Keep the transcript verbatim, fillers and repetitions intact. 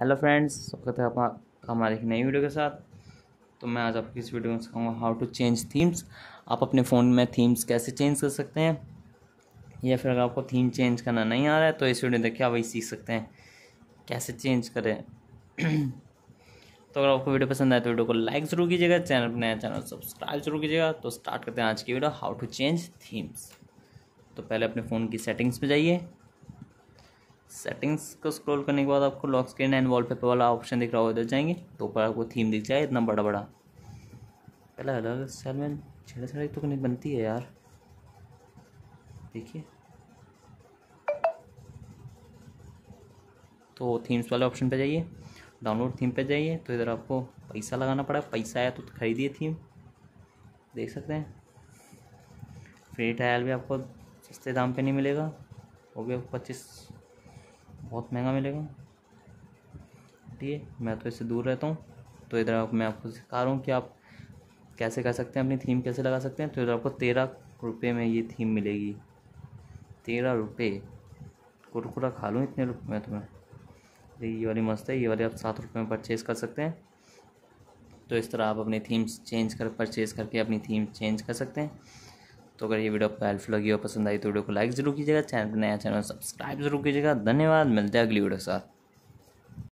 Hello friends, स्वागत है आप हमारे एक नई वीडियो के साथ। तो मैं आज आपकी इस वीडियो में सिखाऊंगा हाउ टू चेंज थीम्स। आप अपने फ़ोन में थीम्स कैसे चेंज कर सकते हैं, या फिर अगर आपको थीम चेंज करना नहीं आ रहा है तो इस वीडियो देखिए आप वही सीख सकते हैं कैसे चेंज करें। तो अगर आपको वीडियो पसंद आए तो वीडियो को लाइक ज़रूर कीजिएगा, चैनल पर नया चैनल सब्सक्राइब जरूर कीजिएगा। तो स्टार्ट करते हैं आज की video how to change themes. तो पहले अपने फ़ोन की सेटिंग्स पे जाइए। सेटिंग्स को स्क्रॉल करने के बाद आपको लॉक स्क्रीन एंड वॉलपेपर वाला ऑप्शन दिख रहा होगा, उधर जाएंगे तो ऊपर आपको थीम दिख जाए इतना बड़ा बड़ा। पहला अलग सेल में छेड़ा छेड़ा तो नहीं बनती है यार, देखिए। तो थीम्स वाले ऑप्शन पे जाइए, डाउनलोड थीम पे जाइए। तो इधर आपको पैसा लगाना पड़ा, पैसा आया तो खरीदिए थीम, देख सकते हैं। फ्री ट्रायल भी आपको सस्ते दाम पे नहीं मिलेगा, वो भी आपको पच्चीस बहुत महंगा मिलेगा। ठीक है, मैं तो इससे दूर रहता हूँ। तो इधर आप मैं आपको सिखा रहा हूँ कि आप कैसे कर सकते हैं, अपनी थीम कैसे लगा सकते हैं। तो इधर आपको तेरह रुपये में ये थीम मिलेगी। तेरह रुपये कुरकुरा खा लूँ इतने रुपये में तुम्हें। ये वाली मस्त है, ये वाली आप सात रुपये में परचेज़ कर सकते हैं। तो इस तरह आप अपनी थीम्स चेंज कर परचेज़ करके अपनी थीम चेंज कर सकते हैं। तो अगर ये वीडियो आपको हेल्पफुल लगी और पसंद आई तो वीडियो को लाइक ज़रूर कीजिएगा, चैनल पर नया चैनल सब्सक्राइब जरूर कीजिएगा। धन्यवाद, मिलते हैं अगली वीडियो के साथ।